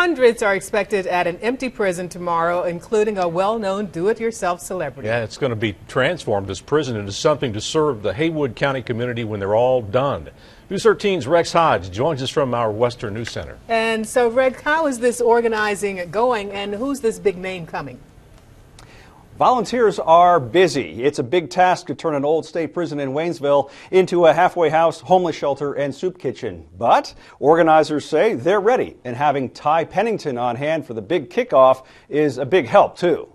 Hundreds are expected at an empty prison tomorrow, including a well-known do-it-yourself celebrity. Yeah, it's going to be transformed, this prison, into something to serve the Haywood County community when they're all done. News 13's Rex Hodge joins us from our Western News Center. And so, Rex, how is this organizing going, and who's this big name coming? Volunteers are busy. It's a big task to turn an old state prison in Waynesville into a halfway house, homeless shelter, and soup kitchen. But organizers say they're ready, and having Ty Pennington on hand for the big kickoff is a big help, too.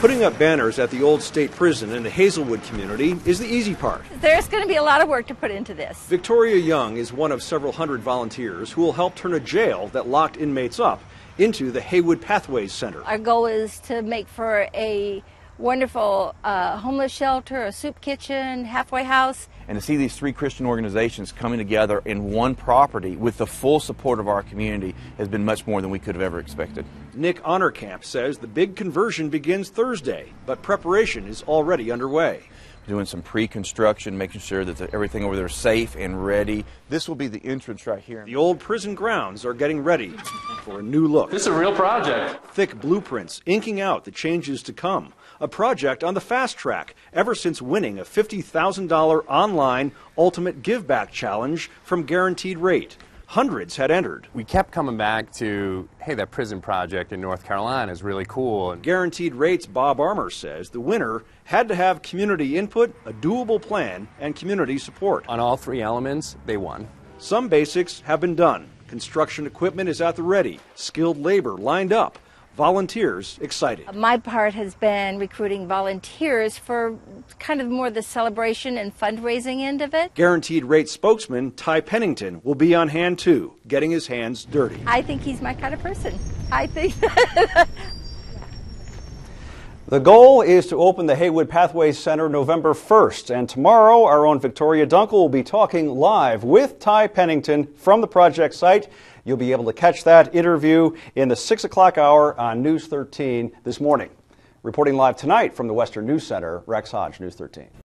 Putting up banners at the old state prison in the Hazelwood community is the easy part. There's going to be a lot of work to put into this. Victoria Young is one of several hundred volunteers who will help turn a jail that locked inmates up into the Haywood Pathways Center. Our goal is to make for a wonderful homeless shelter, a soup kitchen, halfway house. And to see these three Christian organizations coming together in one property with the full support of our community has been much more than we could have ever expected. Nick Honorkamp says the big conversion begins Thursday, but preparation is already underway. Doing some pre-construction, making sure that everything over there is safe and ready. This will be the entrance right here. The old prison grounds are getting ready for a new look. This is a real project. Thick blueprints inking out the changes to come. A project on the fast track ever since winning a $50,000 online ultimate give-back challenge from Guaranteed Rate. Hundreds had entered. We kept coming back to, hey, that prison project in North Carolina is really cool. And Guaranteed Rate's Bob Armour says the winner had to have community input, a doable plan, and community support. On all three elements, they won. Some basics have been done. Construction equipment is at the ready, skilled labor lined up, volunteers excited. My part has been recruiting volunteers for kind of more the celebration and fundraising end of it. Guaranteed Rate spokesman Ty Pennington will be on hand too, getting his hands dirty. I think he's my kind of person. I think. The goal is to open the Haywood Pathways Center November 1st, and tomorrow our own Victoria Dunkle will be talking live with Ty Pennington from the project site. You'll be able to catch that interview in the 6 o'clock hour on News 13 this morning. Reporting live tonight from the Western News Center, Rex Hodge, News 13.